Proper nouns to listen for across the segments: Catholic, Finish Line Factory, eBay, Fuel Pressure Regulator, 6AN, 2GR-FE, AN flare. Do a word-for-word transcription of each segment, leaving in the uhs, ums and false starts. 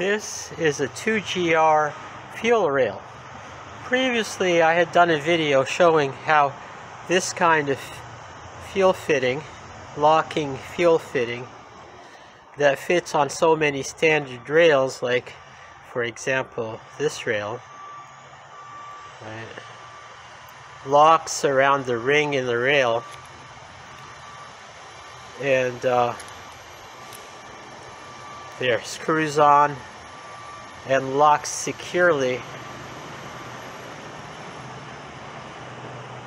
This is a two G R fuel rail. Previously I had done a video showing how this kind of fuel fitting, locking fuel fitting, that fits on so many standard rails, like for example this rail, right, locks around the ring in the rail and uh, there screws on and locks securely.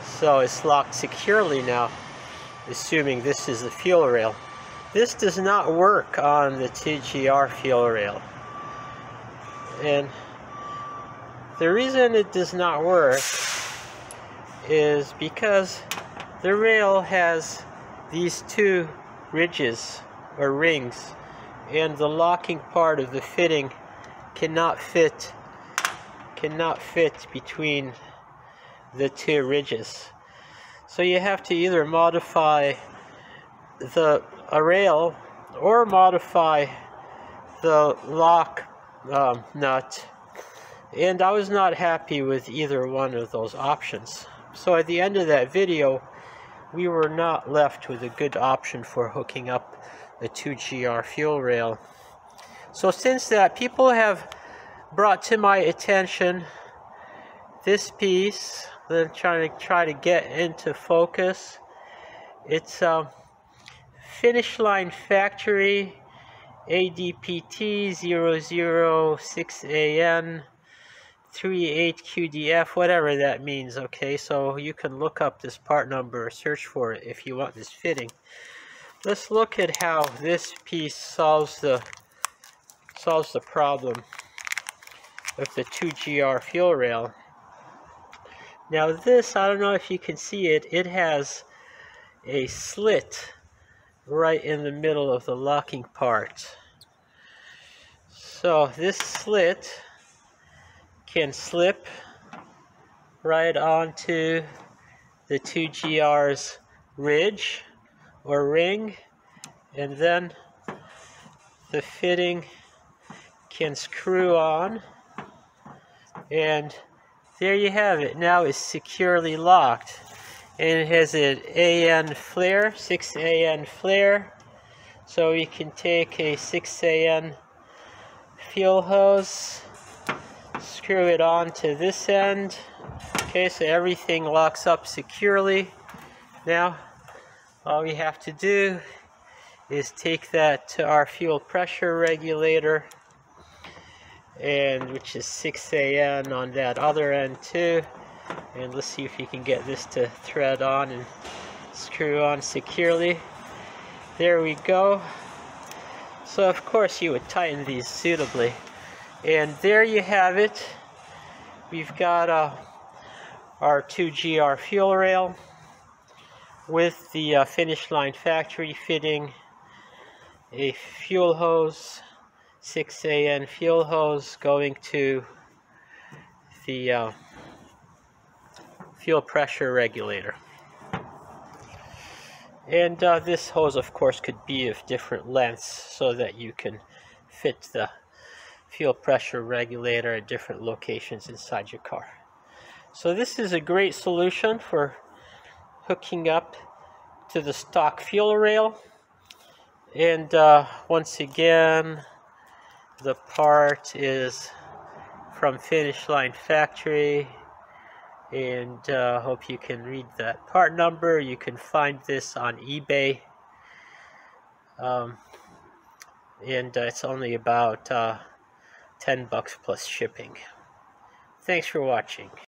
So it's locked securely now, assuming this is the fuel rail. This does not work on the two G R fuel rail, and the reason it does not work is because the rail has these two ridges or rings, and the locking part of the fitting cannot fit cannot fit between the two ridges. So you have to either modify the a rail or modify the lock um, nut, and I was not happy with either one of those options. So at the end of that video, we were not left with a good option for hooking up a two G R fuel rail. So since that, people have brought to my attention this piece that I'm trying to try to get into focus. It's um, Finish Line Factory A D P T zero zero six A N thirty-eight Q D F, whatever that means. Okay, so you can look up this part number or search for it if you want this fitting. Let's look at how this piece solves the solves the problem of the two G R fuel rail. Now this, I don't know if you can see it, it has a slit right in the middle of the locking part. So this slit can slip right onto the two G R's ridge or ring, and then the fitting can screw on, and there you have it. Now it's securely locked, and it has an A N flare, six A N flare, so you can take a six A N fuel hose, screw it on to this end. Okay, so everything locks up securely. Now all we have to do is take that to our fuel pressure regulator, and which is six A N on that other end too, and let's see if you can get this to thread on and screw on securely. There we go. So of course you would tighten these suitably, and there you have it. We've got uh, our two G R fuel rail with the uh, Finish Line Factory fitting, a fuel hose, six A N fuel hose going to the uh, fuel pressure regulator. And uh, this hose of course could be of different lengths so that you can fit the fuel pressure regulator at different locations inside your car. So this is a great solution for hooking up to the stock fuel rail, and uh, once again the part is from Finish Line Factory, and uh, hope you can read that part number. You can find this on eBay, um, and uh, it's only about uh, ten bucks plus shipping. Thanks for watching.